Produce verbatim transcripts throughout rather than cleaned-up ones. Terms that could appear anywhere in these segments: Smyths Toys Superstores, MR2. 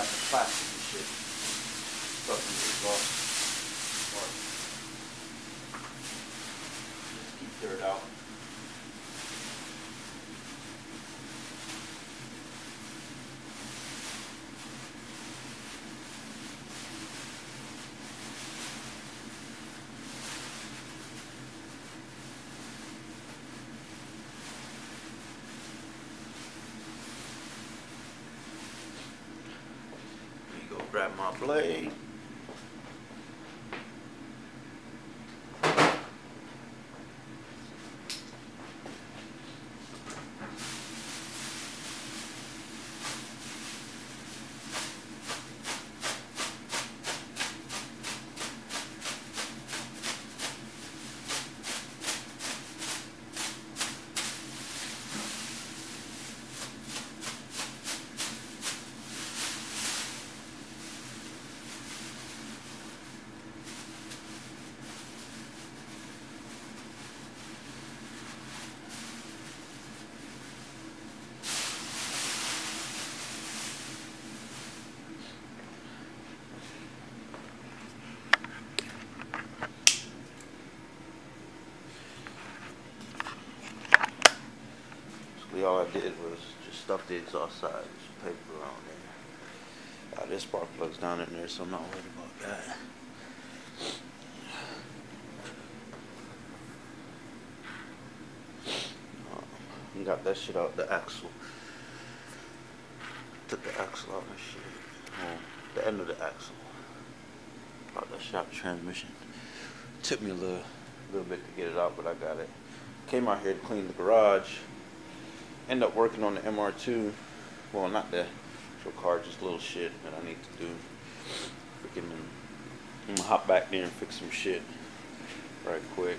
dá fácil de mexer. Só que eu gosto. Just keep dirt out. Grab my blade. All I did was just stuff the exhaust side with some paper on there. Now this spark plug's down in there, so I'm not worried about that. Um, got that shit out the axle. Took the axle out and shit. Well, the end of the axle. Out the shop transmission. Took me a little, little bit to get it out, but I got it. Came out here to clean the garage. End up working on the M R two, well, not the actual car, just little shit that I need to do. Freaking, I'm gonna hop back there and fix some shit right quick.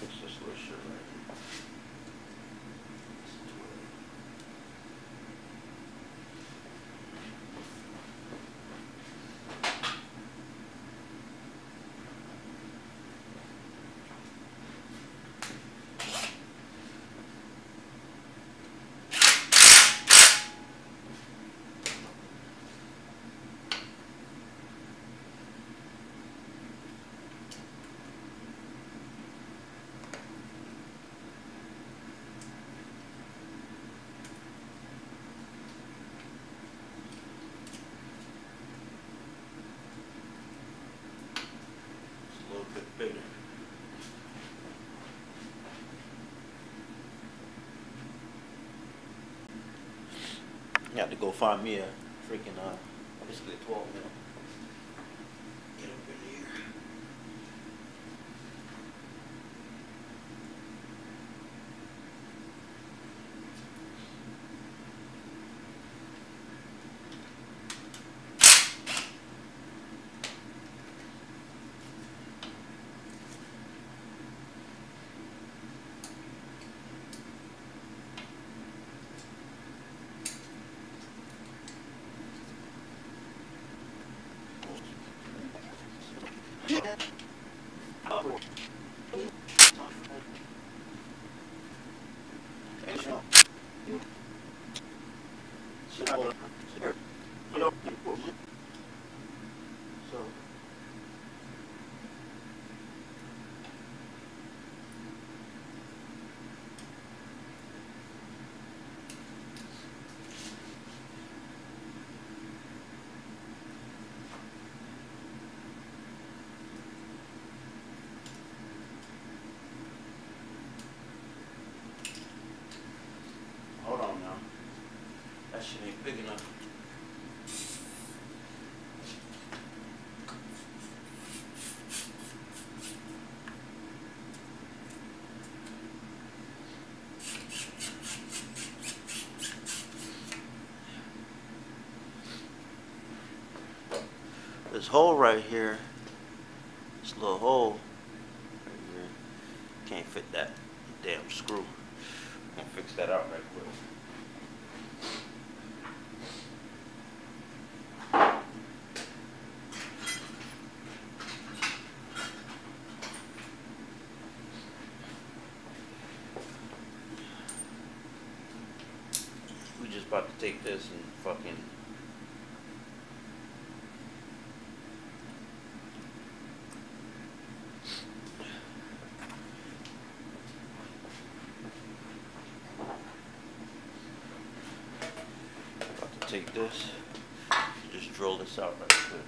Fix this little shit right here. Bigger. I had to go find me a freaking uh basically a twelve mil. Get up in here. Shit ain't big enough. This hole right here, this little hole right here, can't fit that damn screw. I'm gonna fix that out right quick. about to take this and fucking about to take this, just drill this out right quick.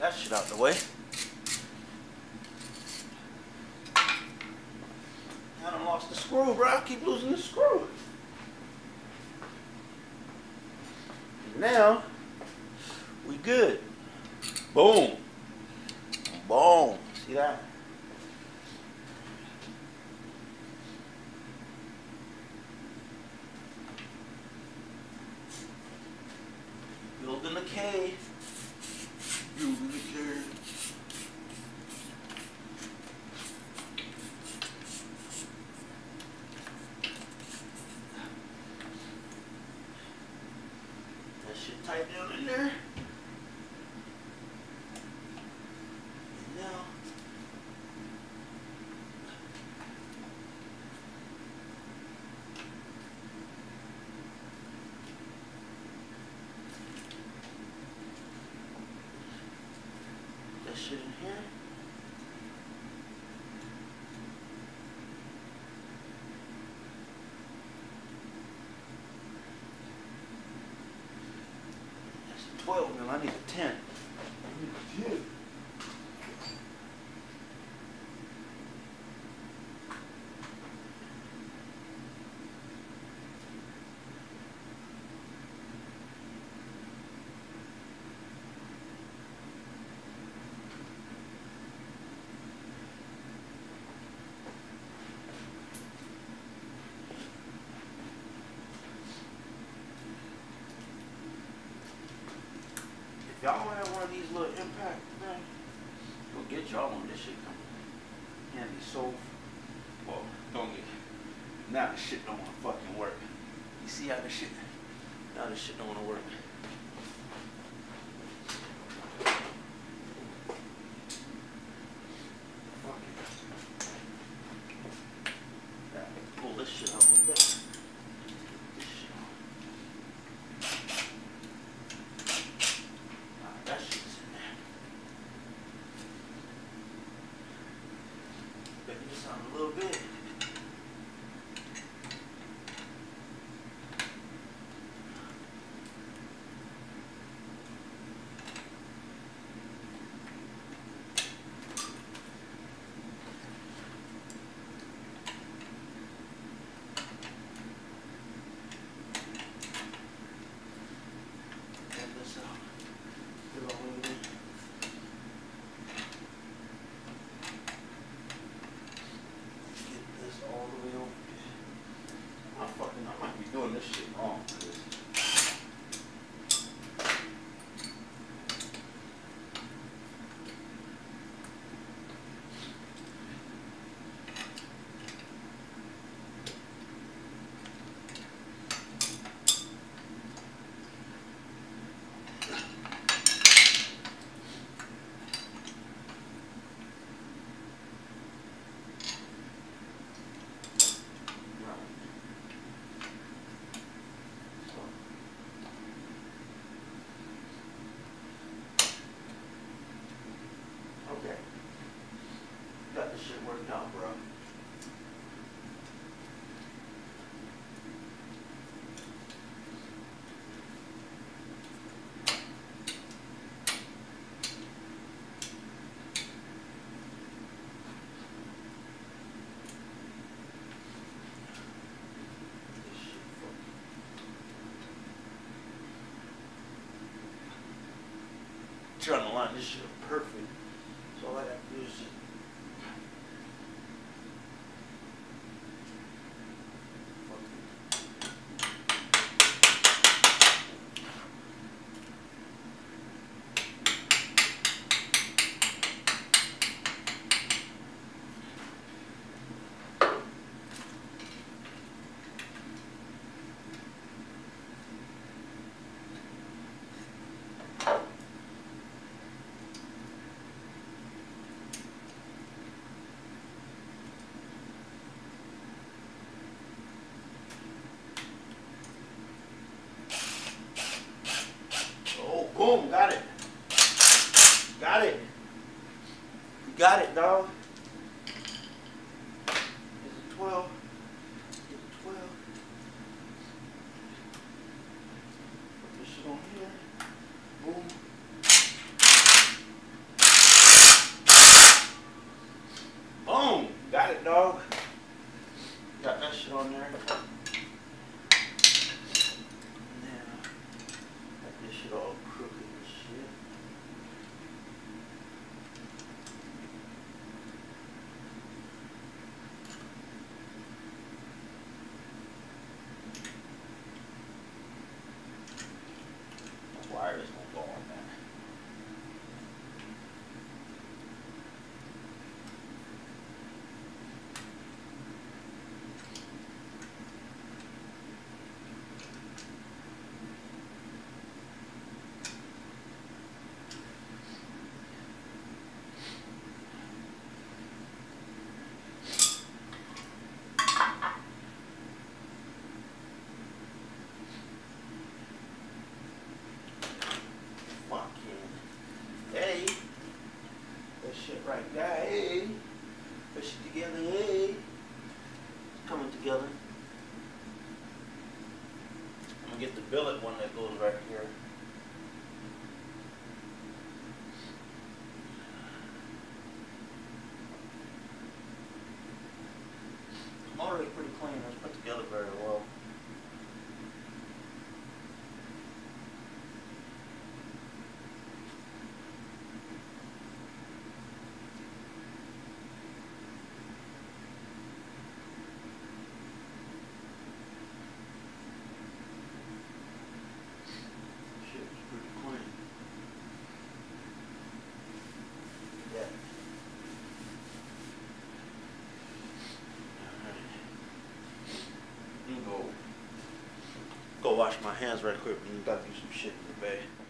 That shit out of the way. I done lost the screw, bro. I keep losing the screw. Now, we good. Boom. Boom. See that? Building the cave. Tight down in there. And now that shit in here. twelve mil, I need a ten. I need a ten. Y'all want to have one of these little impact things? Go get y'all one. This shit come handy. So, well, don't get. Now this shit don't want to fucking work. You see how this shit? Now this shit don't want to work. Pull this shit out with that. Doing this shit wrong. Worked out, bro. Trying to line this shit up perfect. So all I have to do is just Boom, got it. Got it. Got it, dog. It's a twelve. It's a twelve. Put this shit on here. Boom. Boom. Got it, dog. Got that shit on there. All crooked and shit. The wire is gonna go on right now, hey, push it together, hey, it's coming together. I'm gonna get the billet one that goes right here. I'm already pretty clean, it's put together very well. Wash my hands right quick, and you gotta do some shit in the bag.